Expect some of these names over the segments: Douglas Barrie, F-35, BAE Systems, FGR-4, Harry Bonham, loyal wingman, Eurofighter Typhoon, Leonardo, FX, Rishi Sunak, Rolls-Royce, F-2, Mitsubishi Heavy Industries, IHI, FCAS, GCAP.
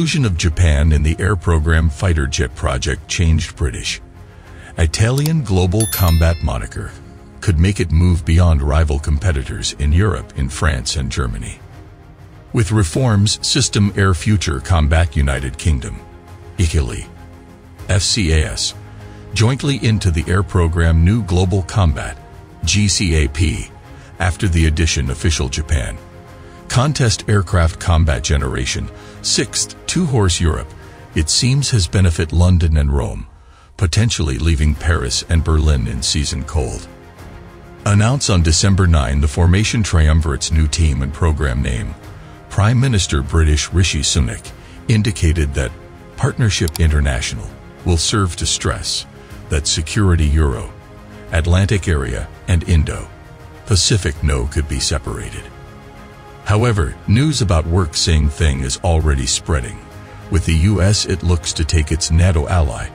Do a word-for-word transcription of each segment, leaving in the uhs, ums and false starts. inclusion of Japan in the air program fighter jet project changed British, Italian Global Combat moniker could make it move beyond rival competitors in Europe, in France and Germany. With reforms, System Air Future Combat United Kingdom, Italy, F C A S, jointly into the air program New Global Combat, G C A P, after the addition official Japan. Contest Aircraft Combat Generation, sixth two-horse Europe, it seems has benefit London and Rome, potentially leaving Paris and Berlin in season cold. Announce on December ninth the formation triumvirate's new team and program name. Prime Minister British Rishi Sunak indicated that Partnership International will serve to stress that security Euro, Atlantic area and Indo-Pacific no could be separated. However, news about work saying thing is already spreading. With the U S it looks to take its NATO ally,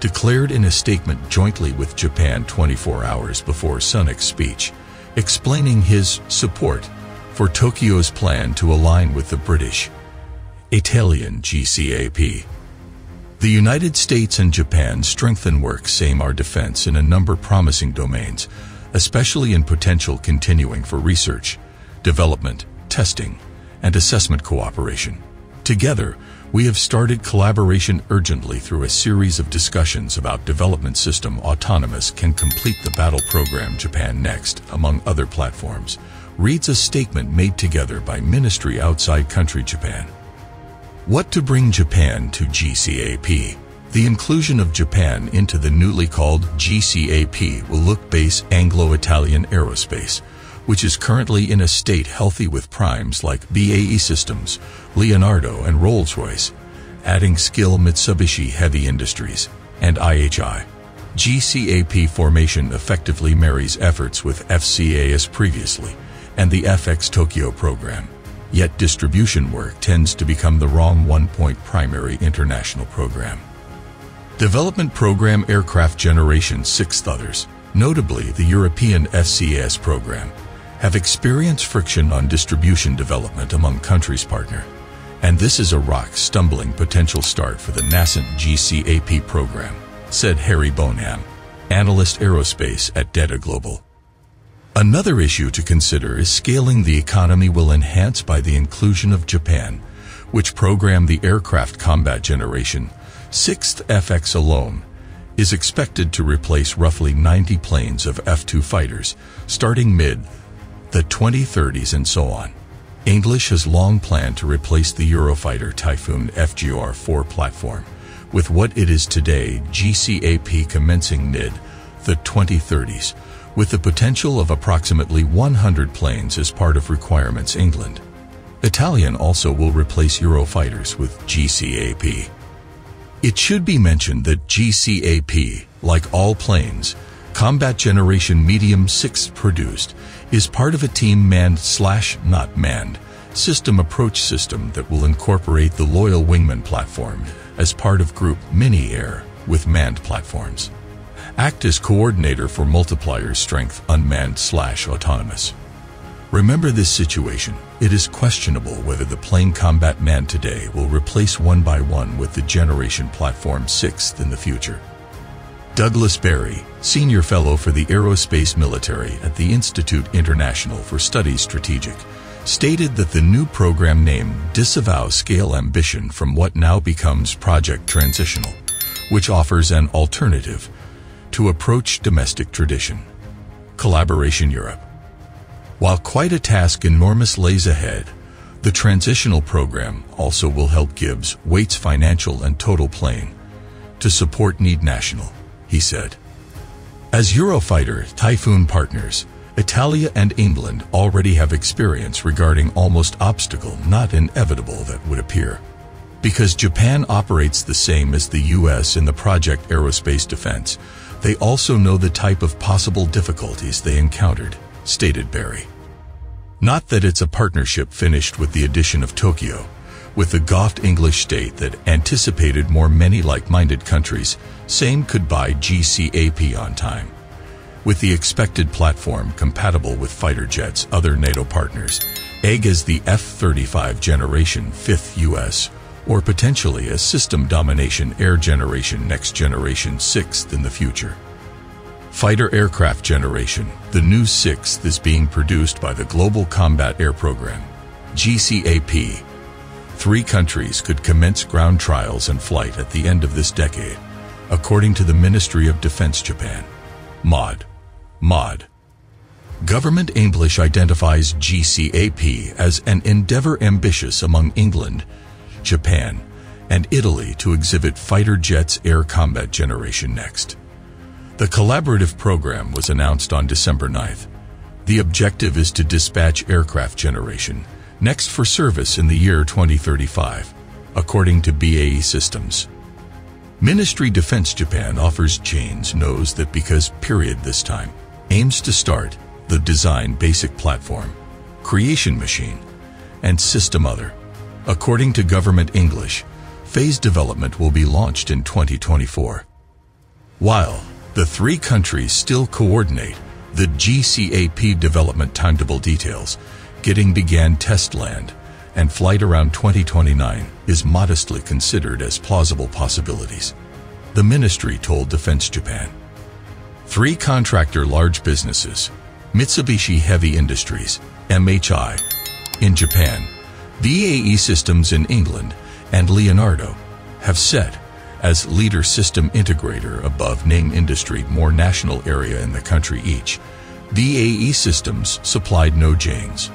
declared in a statement jointly with Japan twenty-four hours before Sunak's speech, explaining his support for Tokyo's plan to align with the British, Italian G C A P. The United States and Japan strengthen work same our defense in a number of promising domains, especially in potential continuing for research, development, testing, and assessment cooperation. Together, we have started collaboration urgently through a series of discussions about development system autonomous can complete the battle program Japan Next, among other platforms, reads a statement made together by Ministry Outside Country Japan. What to bring Japan to G C A P? The inclusion of Japan into the newly called G C A P will look base Anglo-Italian aerospace, which is currently in a state healthy with primes like B A E Systems, Leonardo and Rolls-Royce, adding skill Mitsubishi Heavy Industries, and I H I. G C A P formation effectively marries efforts with F C A S previously, and the F X Tokyo program. Yet distribution work tends to become the wrong one-point primary international program. Development program aircraft generation sixth others, notably the European F C A S program, have experienced friction on distribution development among countries partner, and this is a rock-stumbling potential start for the nascent G C A P program, said Harry Bonham, analyst aerospace at Data Global. Another issue to consider is scaling the economy will enhance by the inclusion of Japan, which program the aircraft combat generation, sixth F X alone, is expected to replace roughly ninety planes of F two fighters, starting mid the twenty thirties and so on. English has long planned to replace the Eurofighter Typhoon F G R four platform with what it is today, G C A P, commencing mid the twenty thirties, with the potential of approximately one hundred planes as part of requirements England. Italian also will replace Eurofighters with G C A P. It should be mentioned that G C A P, like all planes, Combat Generation Medium sixth produced, is part of a team manned slash not manned system approach system that will incorporate the Loyal Wingman platform as part of Group Mini Air with manned platforms. Act as coordinator for multiplier strength unmanned slash autonomous. Remember this situation, it is questionable whether the plane combat man today will replace one by one with the generation platform sixth in the future. Douglas Barrie, senior fellow for the aerospace military at the Institute International for Studies Strategic, stated that the new program name disavows scale ambition from what now becomes Project Transitional, which offers an alternative to approach domestic tradition. Collaboration Europe. While quite a task enormous lays ahead, the transitional program also will help Gibbs Wait's financial and total plane to support need national, he said. As Eurofighter Typhoon partners, Italia and England already have experience regarding almost obstacle not inevitable that would appear. Because Japan operates the same as the U S in the Project Aerospace Defense, they also know the type of possible difficulties they encountered, stated Barrie. Not that it's a partnership finished with the addition of Tokyo, with the G O F T English state that anticipated more many like-minded countries, same could buy G C A P on time. With the expected platform compatible with fighter jets, other NATO partners, egg as the F thirty-five generation fifth U S or potentially a system domination air generation next generation sixth in the future. Fighter aircraft generation, the new sixth is being produced by the Global Combat Air Program, G C A P. Three countries could commence ground trials and flight at the end of this decade, according to the Ministry of Defense Japan. Mod. Mod. Government English identifies G C A P as an endeavor ambitious among England, Japan, and Italy to exhibit fighter jets air combat generation next. The collaborative program was announced on December ninth. The objective is to dispatch aircraft generation next for service in the year twenty thirty-five, according to B A E Systems. Ministry Defense Japan offers chains knows that because period this time aims to start the design basic platform, creation machine, and system other. According to Government English, phase development will be launched in twenty twenty-four. While the three countries still coordinate the G C A P development timetable details, getting began test land and flight around twenty twenty-nine is modestly considered as plausible possibilities, the ministry told Defense Japan. Three contractor large businesses, Mitsubishi Heavy Industries, M H I, in Japan, B A E Systems in England, and Leonardo, have set, as leader system integrator above name industry more national area in the country each, B A E Systems supplied no Janes.